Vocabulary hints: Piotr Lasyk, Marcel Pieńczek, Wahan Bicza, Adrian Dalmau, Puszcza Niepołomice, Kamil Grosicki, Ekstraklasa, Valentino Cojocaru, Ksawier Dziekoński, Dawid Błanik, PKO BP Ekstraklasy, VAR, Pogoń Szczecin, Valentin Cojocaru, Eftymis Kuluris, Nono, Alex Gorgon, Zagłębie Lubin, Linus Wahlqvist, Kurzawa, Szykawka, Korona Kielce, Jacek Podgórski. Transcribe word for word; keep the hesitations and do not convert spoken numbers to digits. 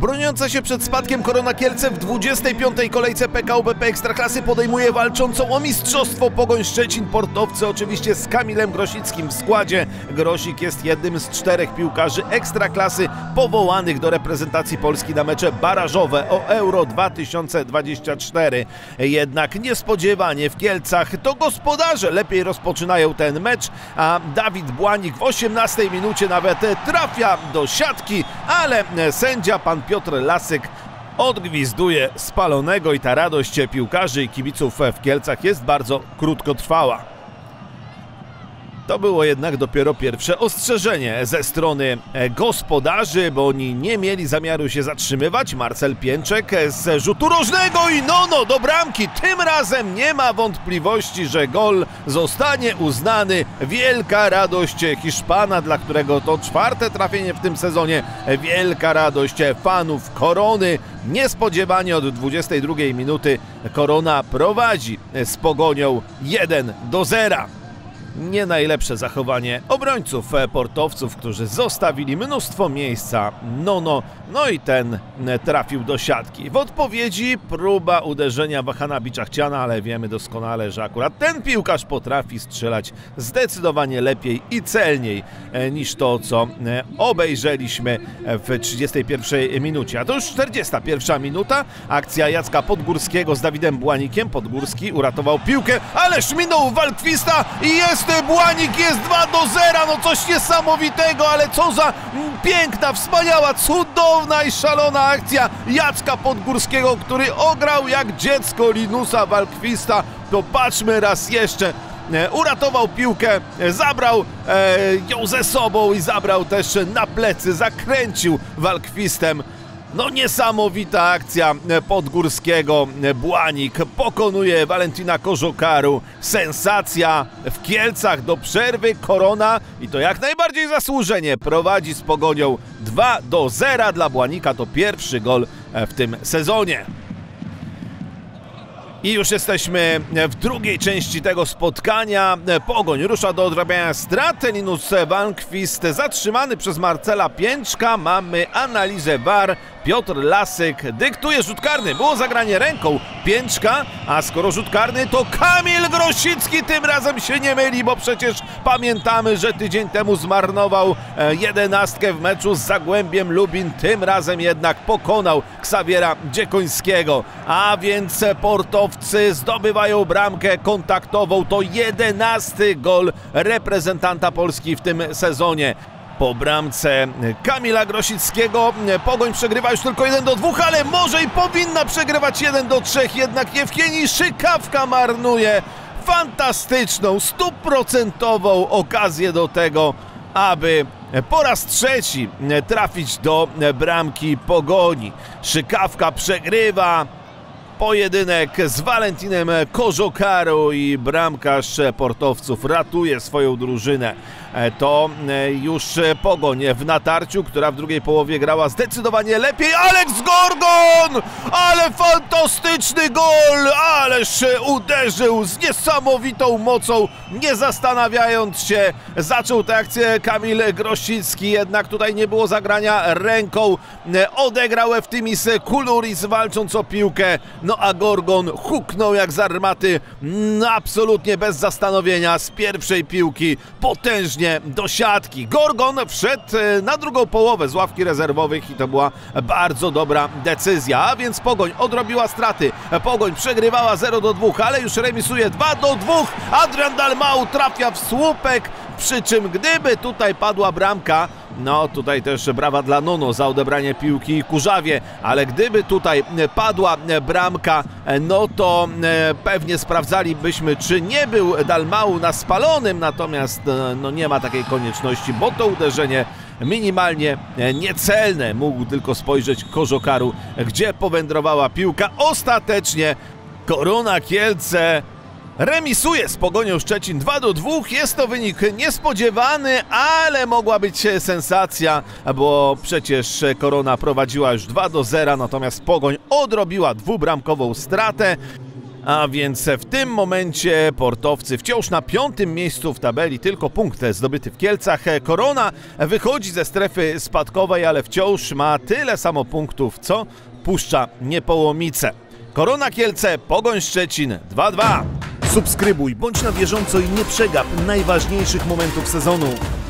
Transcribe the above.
Broniąca się przed spadkiem Korona Kielce w dwudziestej piątej kolejce P K O B P Ekstraklasy podejmuje walczącą o mistrzostwo Pogoń Szczecin. Portowcy oczywiście z Kamilem Grosickim w składzie. Grosik jest jednym z czterech piłkarzy Ekstraklasy powołanych do reprezentacji Polski na mecze barażowe o Euro dwa tysiące dwudziesty czwarty. Jednak niespodziewanie w Kielcach to gospodarze lepiej rozpoczynają ten mecz, a Dawid Błanik w osiemnastej minucie nawet trafia do siatki, ale sędzia pan Piotr Lasyk odgwizduje spalonego i ta radość piłkarzy i kibiców w Kielcach jest bardzo krótkotrwała. To było jednak dopiero pierwsze ostrzeżenie ze strony gospodarzy, bo oni nie mieli zamiaru się zatrzymywać. Marcel Pieńczek z rzutu rożnego i Nono do bramki. Tym razem nie ma wątpliwości, że gol zostanie uznany. Wielka radość Hiszpana, dla którego to czwarte trafienie w tym sezonie. Wielka radość fanów Korony. Niespodziewanie od dwudziestej drugiej minuty Korona prowadzi z Pogonią jeden do zera. Nie najlepsze zachowanie obrońców portowców, którzy zostawili mnóstwo miejsca Nono, no i ten trafił do siatki. W odpowiedzi próba uderzenia Wahana Bicza chciana, ale wiemy doskonale, że akurat ten piłkarz potrafi strzelać zdecydowanie lepiej i celniej niż to, co obejrzeliśmy w trzydziestej pierwszej minucie. A to już czterdziesta pierwsza minuta, akcja Jacka Podgórskiego z Dawidem Błanikiem. Podgórski uratował piłkę, ależ minął Wahlqvista i jest Błanik, jest dwa do zera, no coś niesamowitego, ale co za piękna, wspaniała, cudowna i szalona akcja Jacka Podgórskiego, który ograł jak dziecko Linusa Wahlqvista. To patrzmy raz jeszcze, uratował piłkę, zabrał e, ją ze sobą i zabrał też na plecy, zakręcił Wahlqvistem. No niesamowita akcja Podgórskiego, Błanik pokonuje Valentina Cojocaru, sensacja w Kielcach do przerwy. Korona, i to jak najbardziej zasłużenie, prowadzi z Pogonią dwa do zera, dla Błanika to pierwszy gol w tym sezonie. I już jesteśmy w drugiej części tego spotkania. Pogoń rusza do odrabiania strat. Linus Wahlqvist zatrzymany przez Marcela Pieńczka. Mamy analizę V A R. Piotr Lasyk dyktuje rzut karny. Było zagranie ręką Pieńczka, a skoro rzut karny, to Kamil Grosicki tym razem się nie myli, bo przecież pamiętamy, że tydzień temu zmarnował jedenastkę w meczu z Zagłębiem Lubin. Tym razem jednak pokonał Ksawiera Dziekońskiego, a więc portowcy zdobywają bramkę kontaktową. To jedenasty gol reprezentanta Polski w tym sezonie. Po bramce Kamila Grosickiego Pogoń przegrywa już tylko jeden do dwóch, ale może i powinna przegrywać jeden do trzech, jednak Jewkieni Szykawka marnuje fantastyczną, stuprocentową okazję do tego, aby po raz trzeci trafić do bramki Pogoni. Szykawka przegrywa pojedynek z Valentinem Cojocaru i bramkarz portowców ratuje swoją drużynę. To już Pogoń w natarciu, która w drugiej połowie grała zdecydowanie lepiej. Alex Gorgon! Ale fantastyczny gol! Ależ uderzył z niesamowitą mocą, nie zastanawiając się. Zaczął tę akcję Kamil Grosicki, jednak tutaj nie było zagrania ręką. Odegrał Eftymis Kuluris, walcząc o piłkę. No a Gorgon huknął jak z armaty, no, absolutnie bez zastanowienia, z pierwszej piłki potężnie do siatki. Gorgon wszedł na drugą połowę z ławki rezerwowych i to była bardzo dobra decyzja. A więc Pogoń odrobiła straty. Pogoń przegrywała zero do dwóch, ale już remisuje dwa do dwóch. Adrian Dalmau trafia w słupek, przy czym gdyby tutaj padła bramka, no tutaj też brawa dla Nono za odebranie piłki i Kurzawie, ale gdyby tutaj padła bramka, no to pewnie sprawdzalibyśmy, czy nie był Dalmau na spalonym, natomiast no nie ma takiej konieczności, bo to uderzenie minimalnie niecelne. Mógł tylko spojrzeć Cojocaru, gdzie powędrowała piłka. Ostatecznie Korona Kielce remisuje z Pogonią Szczecin dwa do dwóch, jest to wynik niespodziewany, ale mogła być sensacja, bo przecież Korona prowadziła już dwa do zera, natomiast Pogoń odrobiła dwubramkową stratę. a więc w tym momencie portowcy wciąż na piątym miejscu w tabeli, tylko punkt zdobyty w Kielcach. Korona wychodzi ze strefy spadkowej, ale wciąż ma tyle samo punktów, co Puszcza Niepołomice. Korona Kielce, Pogoń Szczecin dwa dwa. Subskrybuj, bądź na bieżąco i nie przegap najważniejszych momentów sezonu.